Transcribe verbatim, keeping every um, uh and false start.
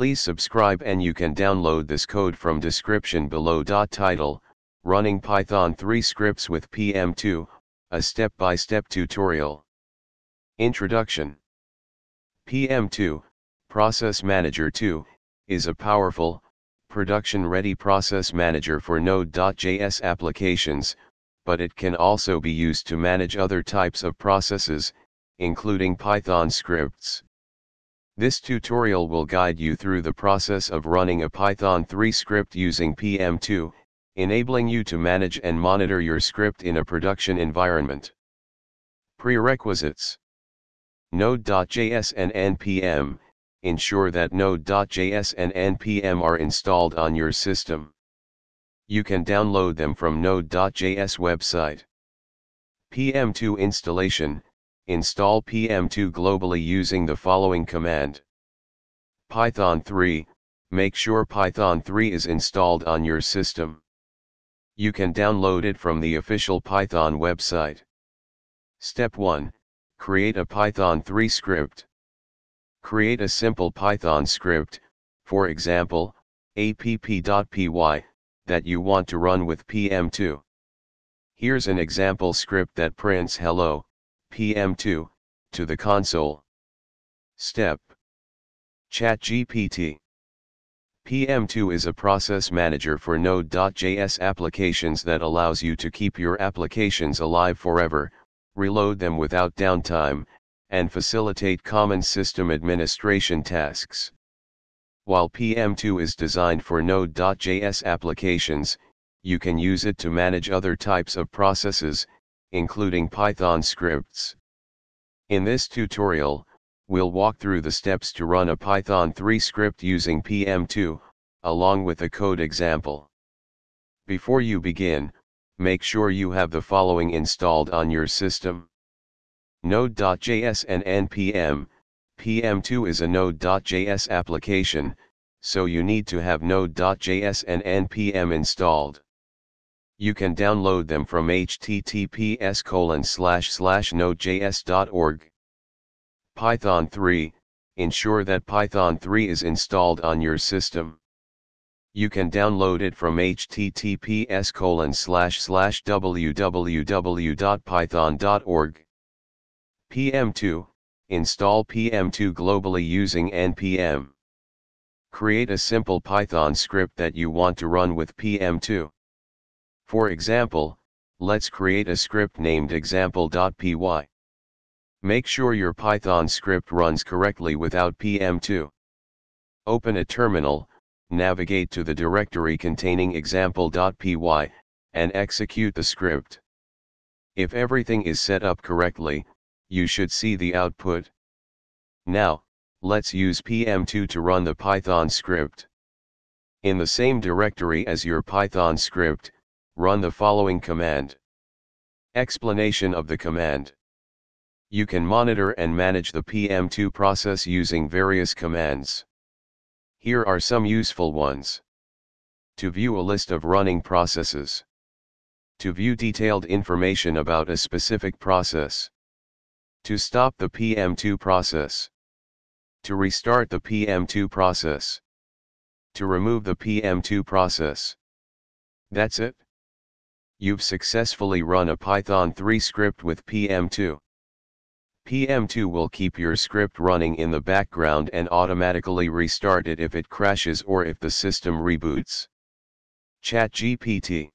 Please subscribe, and you can download this code from description below. Title: Running Python three Scripts with P M two, a Step-by-Step Tutorial. Introduction. P M two, Process Manager two, is a powerful, production-ready process manager for Node.js applications, but it can also be used to manage other types of processes, including Python scripts. This tutorial will guide you through the process of running a Python three script using P M two, enabling you to manage and monitor your script in a production environment. Prerequisites: Node.js and N P M. Ensure that Node.js and N P M are installed on your system. You can download them from Node.js website. P M two installation: Install P M two globally using the following command. Python three, make sure Python three is installed on your system. You can download it from the official Python website. Step one, create a Python three script. Create a simple Python script, for example, app.py, that you want to run with P M two. Here's an example script that prints hello, P M two, to the console. Step. ChatGPT. P M two is a process manager for Node.js applications that allows you to keep your applications alive forever, reload them without downtime, and facilitate common system administration tasks. While P M two is designed for Node.js applications, you can use it to manage other types of processes, including Python scripts. In this tutorial, we'll walk through the steps to run a Python three script using P M two, along with a code example. Before you begin, make sure you have the following installed on your system. Node.js and N P M. P M two is a Node.js application, so you need to have Node.js and N P M installed. You can download them from h t t p s colon slash slash nodejs dot org. Python three, ensure that Python three is installed on your system. You can download it from h t t p s colon slash slash w w w dot python dot org. P M two, install P M two globally using N P M. Create a simple Python script that you want to run with P M two. For example, let's create a script named example.py. Make sure your Python script runs correctly without P M two. Open a terminal, navigate to the directory containing example.py, and execute the script. If everything is set up correctly, you should see the output. Now, let's use P M two to run the Python script. In the same directory as your Python script, run the following command. Explanation of the command. You can monitor and manage the P M two process using various commands. Here are some useful ones. To view a list of running processes. To view detailed information about a specific process. To stop the P M two process. To restart the P M two process. To remove the P M two process. That's it. You've successfully run a Python three script with P M two. P M two will keep your script running in the background and automatically restart it if it crashes or if the system reboots. ChatGPT.